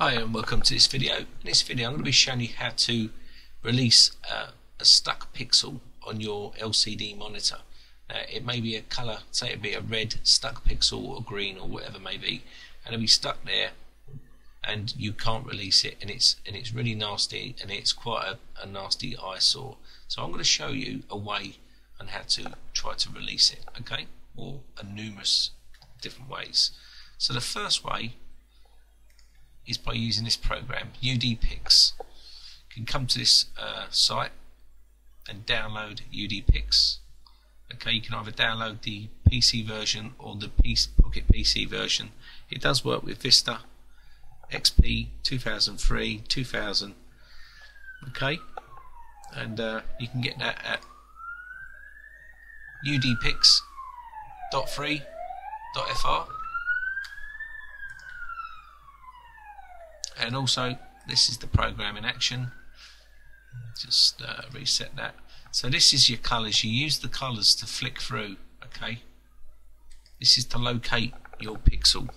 Hi and welcome to this video. In this video I'm going to be showing you how to release a stuck pixel on your LCD monitor. It may be a colour, say it be a red stuck pixel or green or whatever it may be, and it'll be stuck there and you can't release it, and it's really nasty, and it's quite a nasty eyesore. So I'm going to show you a way on how to try to release it, okay, or numerous different ways. So the first way is by using this program, UDPix. You can come to this site and download UDPix. Okay, you can either download the PC version or the Pocket PC version. It does work with Vista, XP, 2003, 2000. Okay, and you can get that at udpix.free.fr. And also, this is the program in action. Just reset that. So this is your colours. You use the colours to flick through. Okay. This is to locate your pixel,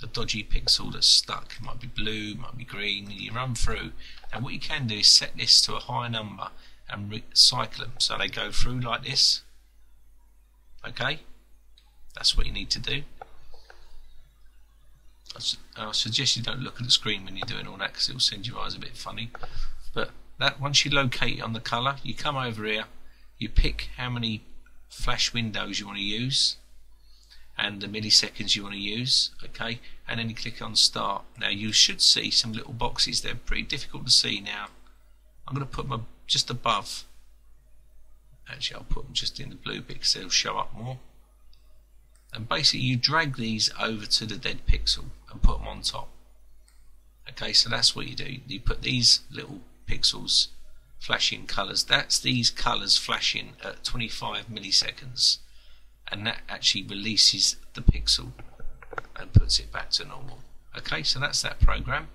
the dodgy pixel that's stuck. It might be blue, it might be green. And you run through. And what you can do is set this to a high number and recycle them, so they go through like this. Okay. That's what you need to do. I suggest you don't look at the screen when you're doing all that, because it will send your eyes a bit funny. But that once you locate on the colour, you come over here, you pick how many flash windows you want to use and the milliseconds you want to use, okay, and then you click on start. Now you should see some little boxes. They're pretty difficult to see now. I'm going to put them just above. Actually, I'll put them just in the blue bit because they'll show up more. And basically you drag these over to the dead pixel and put them on top. Okay, so that's what you do. You put these little pixels flashing colours. That's these colours flashing at 25 milliseconds, and that actually releases the pixel and puts it back to normal. Okay, so that's that program.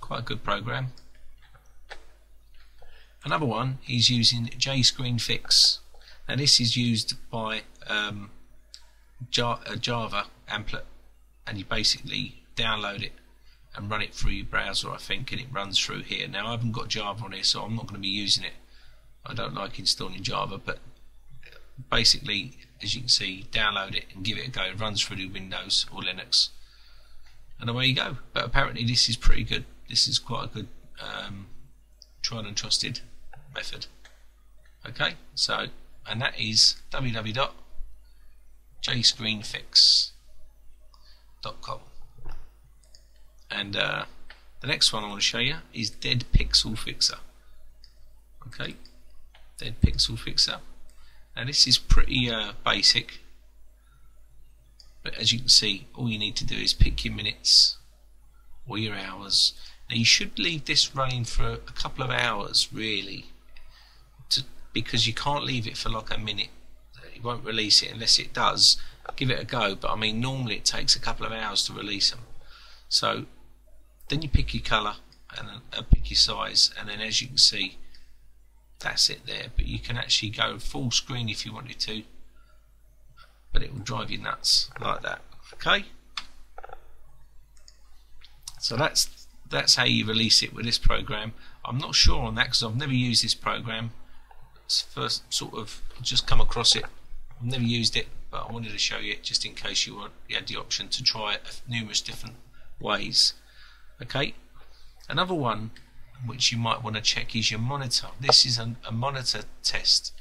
Quite a good program. Another one is using JScreenFix. Now this is used by Java Amplet, and you basically download it and run it through your browser, I think, and it runs through here. Now I haven't got Java on here, so I'm not going to be using it. I don't like installing Java, but basically, as you can see, download it and give it a go. It runs through the Windows or Linux, and away you go. But apparently this is pretty good. This is quite a good tried and trusted method. Okay, so, and that is www.jscreenfix.com. And the next one I want to show you is Dead Pixel Fixer. Okay, Dead Pixel Fixer. Now this is pretty basic, but as you can see, all you need to do is pick your minutes or your hours. Now you should leave this running for a couple of hours really, because you can't leave it for like a minute. You won't release it unless it does. Give it a go, but I mean normally it takes a couple of hours to release them. So then you pick your colour and pick your size, and then as you can see, that's it there. But you can actually go full screen if you wanted to, but it will drive you nuts like that. Okay, so that's how you release it with this program. I'm not sure on that because I've never used this program. It's first sort of just come across it. I've never used it, but I wanted to show you it just in case you had the option to try it numerous different ways. Okay, another one which you might want to check is your monitor. This is a monitor test.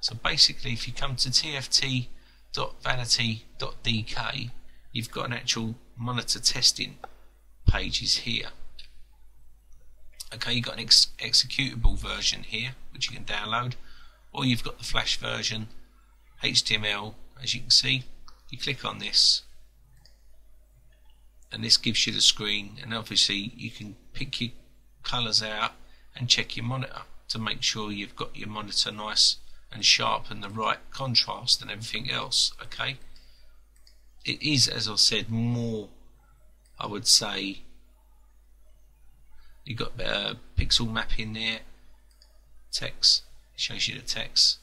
So basically, if you come to tft.vanity.dk, you've got an actual monitor testing pages here. Okay, you've got an executable version here which you can download, or you've got the flash version, HTML. As you can see, you click on this and this gives you the screen, and obviously you can pick your colours out and check your monitor to make sure you've got your monitor nice and sharp and the right contrast and everything else. Okay, it is, as I said, more, I would say, you've got pixel mapping there, text, it shows you the text.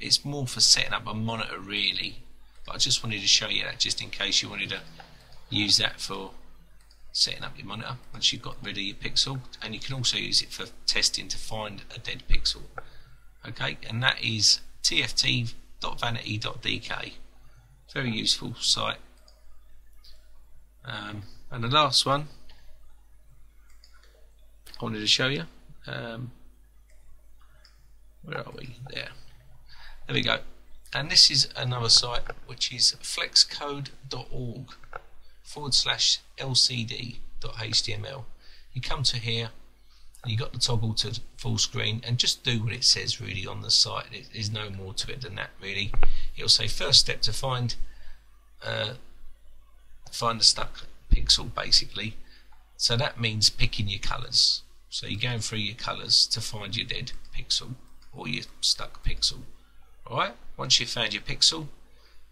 It's more for setting up a monitor really, but I just wanted to show you that just in case you wanted to use that for setting up your monitor once you've got rid of your pixel, and you can also use it for testing to find a dead pixel. Okay, and that is tft.vanity.dk. Very useful site. And the last one I wanted to show you, where are we? There we go. And this is another site which is flexcode.org/lcd.html. You come to here and you got the toggle to full screen, and just do what it says really on the site. There's no more to it than that really. It'll say first step to find a stuck pixel basically. So that means picking your colours. So you're going through your colours to find your dead pixel or your stuck pixel. Alright, once you've found your pixel,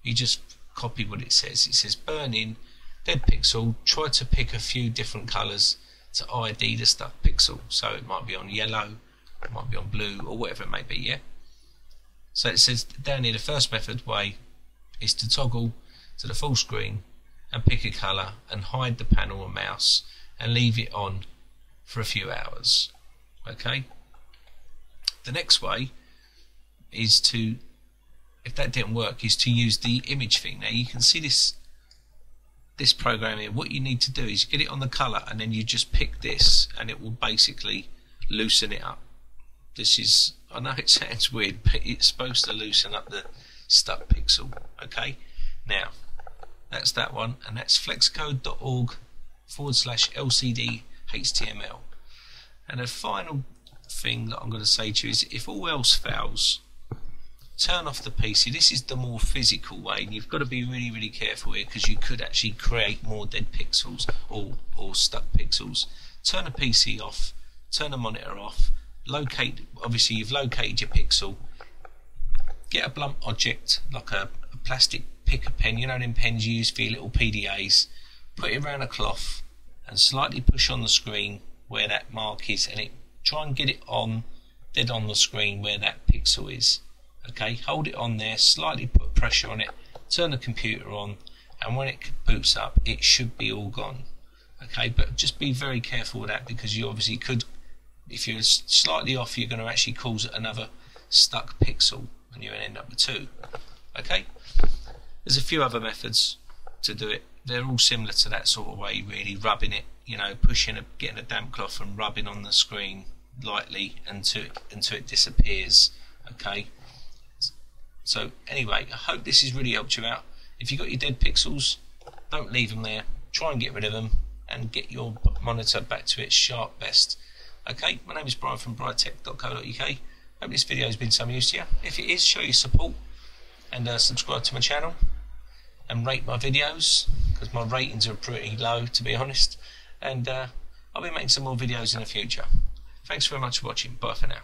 you just copy what it says. It says burn in dead pixel, try to pick a few different colours to ID the stuck pixel. So it might be on yellow, it might be on blue, or whatever it may be, yeah? So it says down here the first method way is to toggle to the full screen and pick a colour and hide the panel and mouse and leave it on for a few hours. Okay? The next way is to, if that didn't work, is to use the image thing. Now you can see this program here. What you need to do is get it on the color, and then you just pick this and it will basically loosen it up. This is, I know it sounds weird, but it's supposed to loosen up the stuck pixel. Okay, now that's that one, and that's flexcode.org/lcd.html. And the final thing that I'm going to say to you is, if all else fails, turn off the PC. This is the more physical way, and you've got to be really, really careful here, because you could actually create more dead pixels or stuck pixels. Turn the PC off, turn the monitor off, locate, obviously you've located your pixel, get a blunt object like a plastic picker pen, you know them pens you use for your little PDAs, put it around a cloth and slightly push on the screen where that mark is, and it try and get it on dead on the screen where that pixel is. Okay, hold it on there, slightly put pressure on it, turn the computer on, and when it boots up it should be all gone. Okay, but just be very careful with that, because you obviously could, if you're slightly off, you're going to actually cause another stuck pixel and you're going to end up with two. Okay, there's a few other methods to do it. They're all similar to that sort of way really, rubbing it, you know, getting a damp cloth and rubbing on the screen lightly until it disappears. Okay, so anyway, I hope this has really helped you out. If you've got your dead pixels, don't leave them there, try and get rid of them and get your monitor back to its sharp best. Okay, my name is Brian from brightech.co.uk. Hope this video has been some use to you. If it is, show your support and subscribe to my channel and rate my videos, because my ratings are pretty low to be honest, and I'll be making some more videos in the future. Thanks very much for watching. Bye for now.